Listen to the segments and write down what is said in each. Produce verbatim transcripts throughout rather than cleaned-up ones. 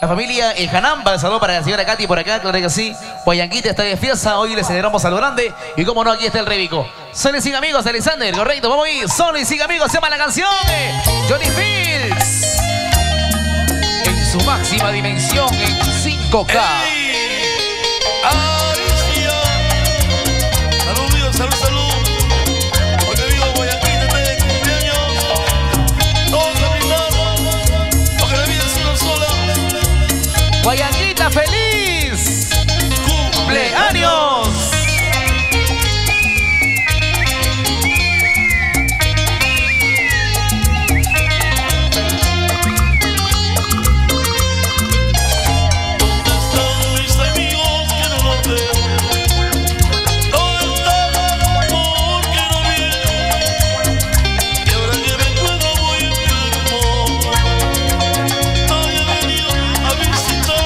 La familia El Hanampa, saludo para la señora Kati por acá, claro que sí. Puayanquita está de fiesta, hoy le celebramos a lo grande. Y como no, aquí está el Revico. Solo y sin amigos, Alexander, correcto, vamos a ir. Solo y sin amigos, se llama la canción de Johnny Fields. En su máxima dimensión, en cinco K. Salud, salud, salud. Huayanquita feliz, cumpleaños. ¿Dónde están mis amigos que no los veo? ¿Dónde está el amor que no viene? Y ahora que me encuentro muy enfermo, nadie ha venido a visitar.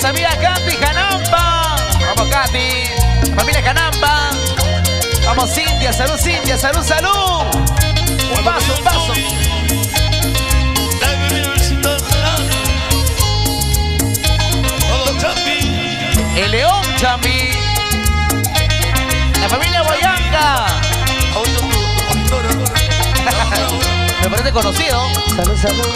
Familia Kati Hanampa, vamos Kati, familia Hanampa, vamos Cintia, salud Cintia, salud, salud, un paso, un paso. El león Chambi, la familia Huayanca, me parece conocido, salud, salud.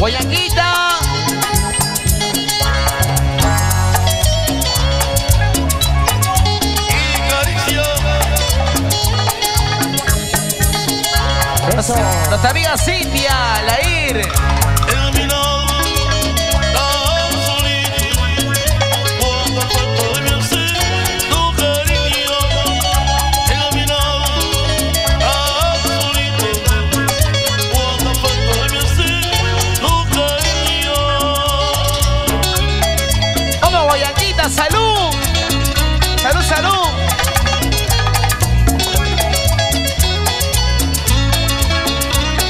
Huayanquita, nuestra amiga Cintia, la ir. ¡Salud! ¡Salud, salud! ¡Es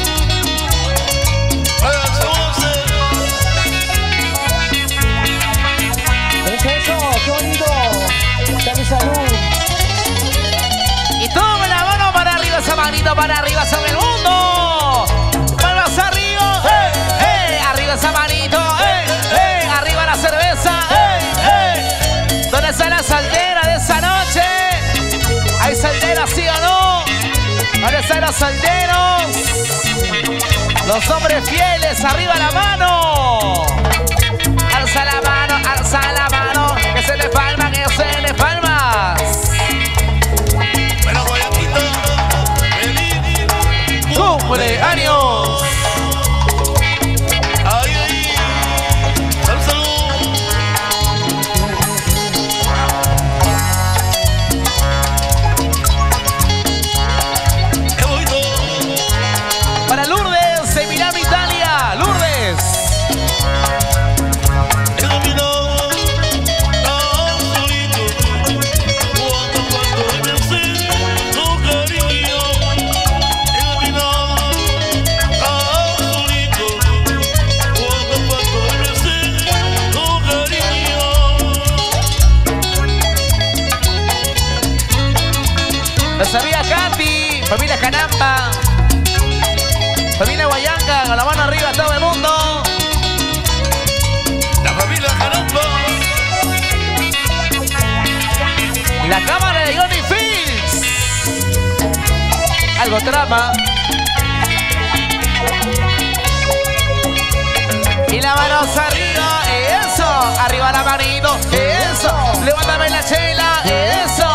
eso! ¡Qué bonito! ¡Dame salud! Y todo con la mano para arriba, esa manito para arriba sobre el mundo. ¡Palmas arriba! ¡Eh! ¡Eh! ¡Arriba esa manito! ¡Eh! ¡Eh! ¡Arriba la cerveza! ¿Dónde está la saldera de esa noche? ¿Hay saldera sí o no? ¿Dónde están los salderos? Los hombres fieles, arriba la mano. Alza la mano, alza la mano. Que se le palma, que se le palmas. Bueno, voy a quitar. ¡Cumpleaños! La familia Kati, familia Hanampa, familia Huayanca, con la mano arriba todo el mundo. La familia Janamba. La cámara de Johnny Fields. Algo trama. Y la mano arriba, eso. Arriba la manito, eso. Levántame la chela, eso.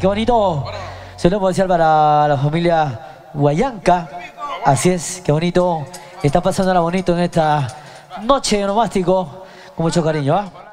Qué bonito. Saludos especial para la familia Huayanca. Así es, qué bonito. Está pasándola bonito en esta noche de nomástico. Con mucho cariño, ¿ah? ¿eh?